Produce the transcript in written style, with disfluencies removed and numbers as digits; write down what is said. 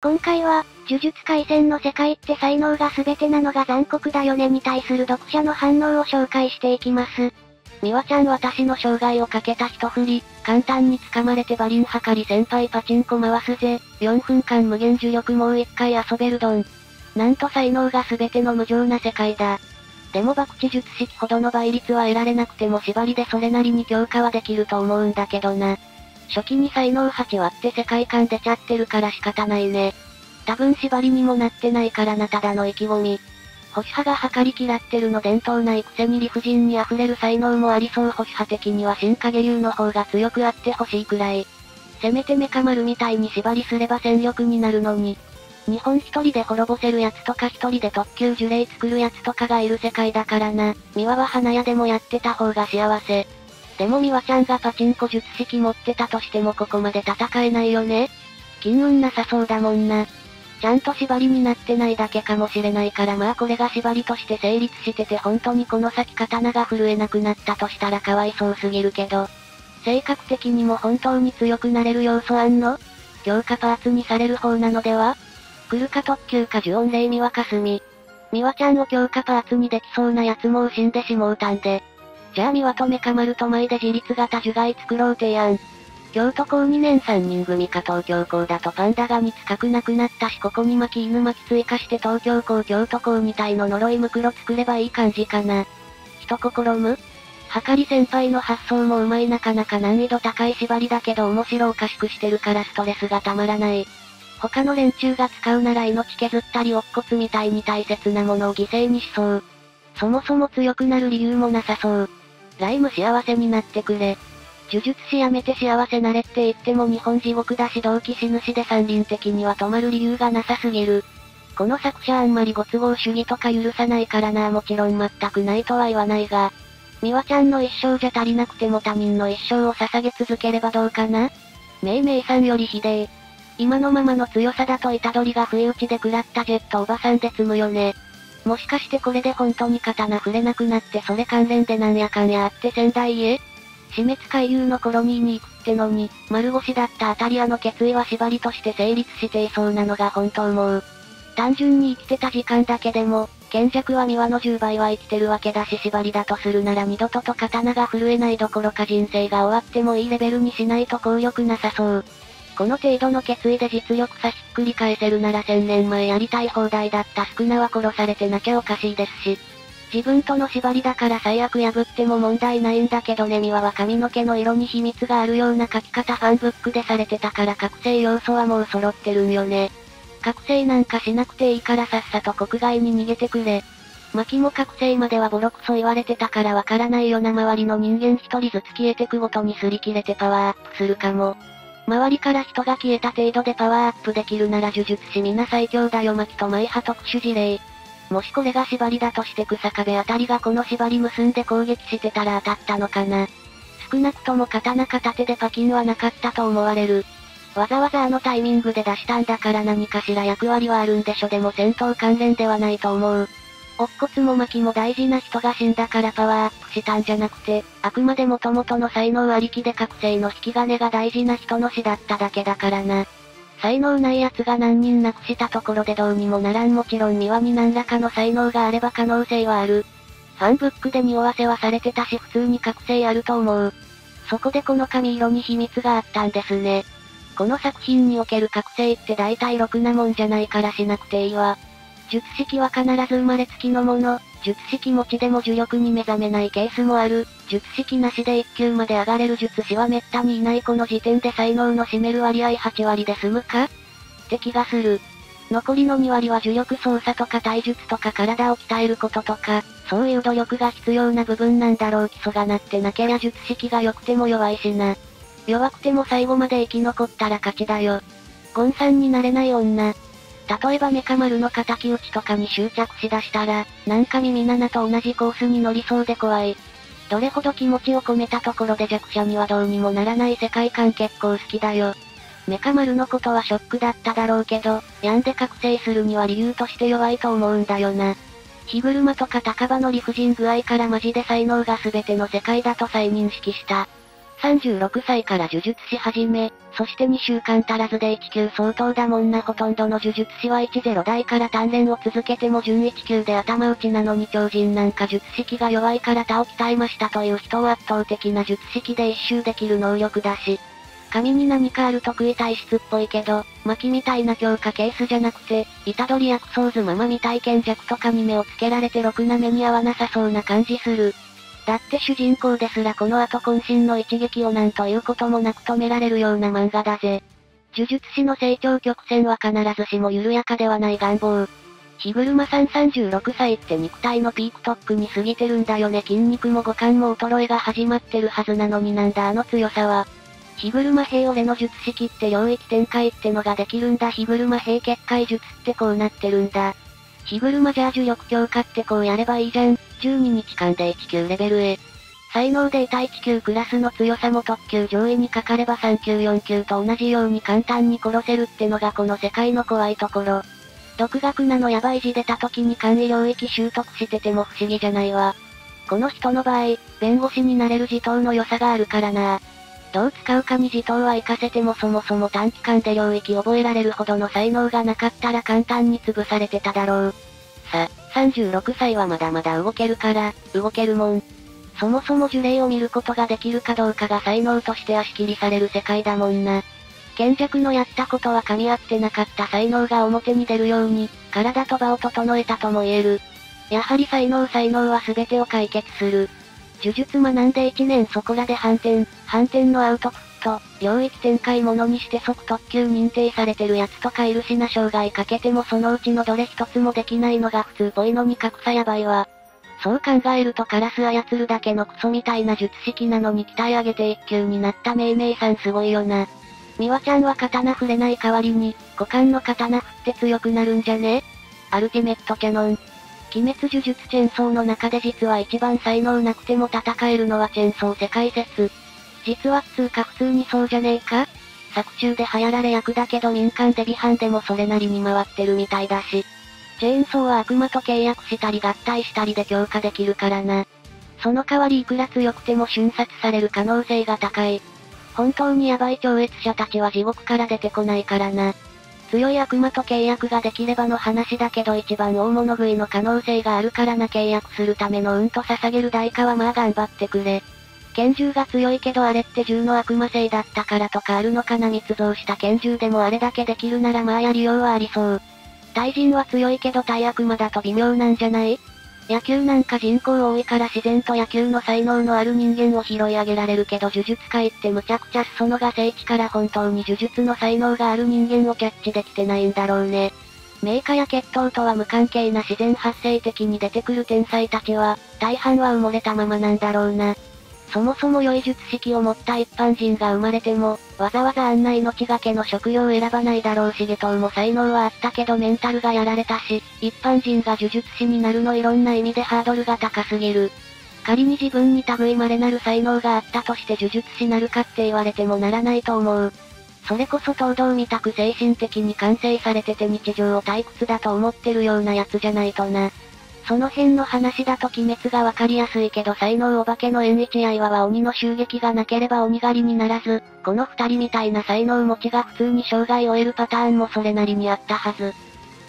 今回は、呪術廻戦の世界って才能が全てなのが残酷だよねに対する読者の反応を紹介していきます。ミワちゃん私の生涯をかけた一振り、簡単に掴まれてバリンはかり先輩パチンコ回すぜ、4分間無限呪力もう一回遊べるどん。なんと才能が全ての無情な世界だ。でも爆地術式ほどの倍率は得られなくても縛りでそれなりに強化はできると思うんだけどな。初期に才能8割って世界観出ちゃってるから仕方ないね。多分縛りにもなってないからなただの意気込み。保守派が測り嫌ってるの伝統ないくせに理不尽に溢れる才能もありそう保守派的には新影流の方が強くあってほしいくらい。せめてメカ丸みたいに縛りすれば戦力になるのに。日本一人で滅ぼせるやつとか一人で特級呪霊作るやつとかがいる世界だからな。ミワは花屋でもやってた方が幸せ。でもミワちゃんがパチンコ術式持ってたとしてもここまで戦えないよね。金運なさそうだもんな。ちゃんと縛りになってないだけかもしれないからまあこれが縛りとして成立してて本当にこの先刀が震えなくなったとしたらかわいそうすぎるけど。性格的にも本当に強くなれる要素あんの？強化パーツにされる方なのでは？来るか特急か呪音霊ミワかすみ。ミワちゃんを強化パーツにできそうなやつもう死んでしもうたんで。じゃあミワとメカ丸と舞で自立型呪骸作ろう提案。京都校2年3人組か東京校だとパンダが見つかくなくなったしここに巻き犬巻き追加して東京校京都校2体の呪い袋作ればいい感じかな。一心む？はかり先輩の発想もうまいなかなか難易度高い縛りだけど面白おかしくしてるからストレスがたまらない。他の連中が使うなら命削ったり乙骨みたいに大切なものを犠牲にしそう。そもそも強くなる理由もなさそう。ライム幸せになってくれ。呪術師やめて幸せなれって言っても日本地獄だし同期死ぬしで三輪的には止まる理由がなさすぎる。この作者あんまりご都合主義とか許さないからな。もちろん全くないとは言わないが。ミワちゃんの一生じゃ足りなくても他人の一生を捧げ続ければどうかな？めいめいさんよりひでえ。今のままの強さだとイタドリが不意打ちで食らったジェットおばさんで積むよね。もしかしてこれで本当に刀触れなくなってそれ関連でなんやかんやあって仙台へ死滅回遊のコロニーに行くってのに、丸腰だったアタリアの決意は縛りとして成立していそうなのが本当思う。単純に生きてた時間だけでも、賢弱はミワの10倍は生きてるわけだし縛りだとするなら二度と刀が震えないどころか人生が終わってもいいレベルにしないと効力なさそう。この程度の決意で実力差ひっくり返せるなら1000年前やりたい放題だった宿儺は殺されてなきゃおかしいですし。自分との縛りだから最悪破っても問題ないんだけどね。ミワは髪の毛の色に秘密があるような書き方ファンブックでされてたから覚醒要素はもう揃ってるんよね。覚醒なんかしなくていいからさっさと国外に逃げてくれ。マキも覚醒まではボロクソ言われてたからわからないよな。周りの人間一人ずつ消えてくごとに擦り切れてパワーアップするかも。周りから人が消えた程度でパワーアップできるなら呪術師みな最強だよ。マキとマイハ特殊事例。もしこれが縛りだとして草壁あたりがこの縛り結んで攻撃してたら当たったのかな。少なくとも刀片手でパキンはなかったと思われる。わざわざあのタイミングで出したんだから何かしら役割はあるんでしょ。でも戦闘関連ではないと思う。乙骨も巻も大事な人が死んだからパワーアップしたんじゃなくて、あくまで元々の才能ありきで覚醒の引き金が大事な人の死だっただけだからな。才能ない奴が何人なくしたところでどうにもならん。もちろんミワに何らかの才能があれば可能性はある。ファンブックで匂わせはされてたし普通に覚醒あると思う。そこでこの髪色に秘密があったんですね。この作品における覚醒って大体ろくなもんじゃないからしなくていいわ。術式は必ず生まれつきのもの、術式持ちでも呪力に目覚めないケースもある、術式なしで1級まで上がれる術師はめったにいない。この時点で才能の占める割合8割で済むかって気がする。残りの2割は呪力操作とか体術とか体を鍛えることとか、そういう努力が必要な部分なんだろう。基礎がなってなけりゃ術式が良くても弱いしな。弱くても最後まで生き残ったら勝ちだよ。ゴンさんになれない女。例えばメカ丸の敵討ちとかに執着しだしたら、なんかミミナナと同じコースに乗りそうで怖い。どれほど気持ちを込めたところで弱者にはどうにもならない世界観結構好きだよ。メカ丸のことはショックだっただろうけど、病んで覚醒するには理由として弱いと思うんだよな。火車とか高場の理不尽具合からマジで才能が全ての世界だと再認識した。36歳から呪術し始め、そして2週間足らずで1級相当だもんな。ほとんどの呪術師は10代から鍛錬を続けても準1級で頭打ちなのに、超人なんか術式が弱いから他を鍛えましたという人は圧倒的な術式で一周できる能力だし、髪に何かある得意体質っぽいけど、薪みたいな強化ケースじゃなくて、虎杖やクソーズママみたい賢弱とかに目をつけられてろくな目に合わなさそうな感じする。だって主人公ですらこの後渾身の一撃をなんということもなく止められるような漫画だぜ。呪術師の成長曲線は必ずしも緩やかではない願望。日車さん36歳って肉体のピークトップに過ぎてるんだよね。筋肉も五感も衰えが始まってるはずなのに、なんだあの強さは。日車兵俺の術式って領域展開ってのができるんだ。日車兵結界術ってこうなってるんだ。日車じゃあ呪力強化ってこうやればいいじゃん。12日間で1級レベルへ。才能でいた1級クラスの強さも特級上位にかかれば3級4級と同じように簡単に殺せるってのがこの世界の怖いところ。独学なのやばい字出た時に簡易領域習得してても不思議じゃないわ。この人の場合、弁護士になれる地頭の良さがあるからな。どう使うかに地頭は活かせても、そもそも短期間で領域覚えられるほどの才能がなかったら簡単に潰されてただろう。さ、36歳はまだまだ動けるから、動けるもん。そもそも呪霊を見ることができるかどうかが才能として足切りされる世界だもんな。賢弱のやったことは噛み合ってなかった才能が表に出るように、体と場を整えたとも言える。やはり才能は全てを解決する。呪術学んで1年そこらで反転のアウトプット、領域展開ものにして即特級認定されてるやつとかいるしな。障害かけてもそのうちのどれ一つもできないのが普通っぽいのに格差やばいわ。そう考えるとカラス操るだけのクソみたいな術式なのに鍛え上げて1級になっためいめいさんすごいよな。美和ちゃんは刀振れない代わりに、股間の刀振って強くなるんじゃね？アルティメットキャノン。鬼滅呪術チェンソーの中で実は一番才能なくても戦えるのはチェンソー世界説。実は普通か普通にそうじゃねえか？作中で流行られ役だけど民間でビハンでもそれなりに回ってるみたいだし。チェーンソーは悪魔と契約したり合体したりで強化できるからな。その代わりいくら強くても瞬殺される可能性が高い。本当にヤバい超越者たちは地獄から出てこないからな。強い悪魔と契約ができればの話だけど、一番大物食いの可能性があるからな。契約するための運と捧げる代価はまあ頑張ってくれ。拳銃が強いけどあれって銃の悪魔性だったからとかあるのかな。密造した拳銃でもあれだけできるならまあやりようはありそう。対人は強いけど対悪魔だと微妙なんじゃない？野球なんか人口多いから自然と野球の才能のある人間を拾い上げられるけど、呪術界ってむちゃくちゃ裾野が聖地から本当に呪術の才能がある人間をキャッチできてないんだろうね。名家や血統とは無関係な自然発生的に出てくる天才たちは、大半は埋もれたままなんだろうな。そもそも良い術式を持った一般人が生まれても、わざわざあんな命がけの職業を選ばないだろうし、下等も才能はあったけどメンタルがやられたし、一般人が呪術師になるのいろんな意味でハードルが高すぎる。仮に自分に類いまれなる才能があったとして呪術師なるかって言われてもならないと思う。それこそ東堂みたく精神的に完成されてて日常を退屈だと思ってるようなやつじゃないとな。その辺の話だと鬼滅がわかりやすいけど、才能お化けの縁一や岩は鬼の襲撃がなければ鬼狩りにならず、この二人みたいな才能持ちが普通に生涯を得るパターンもそれなりにあったはず。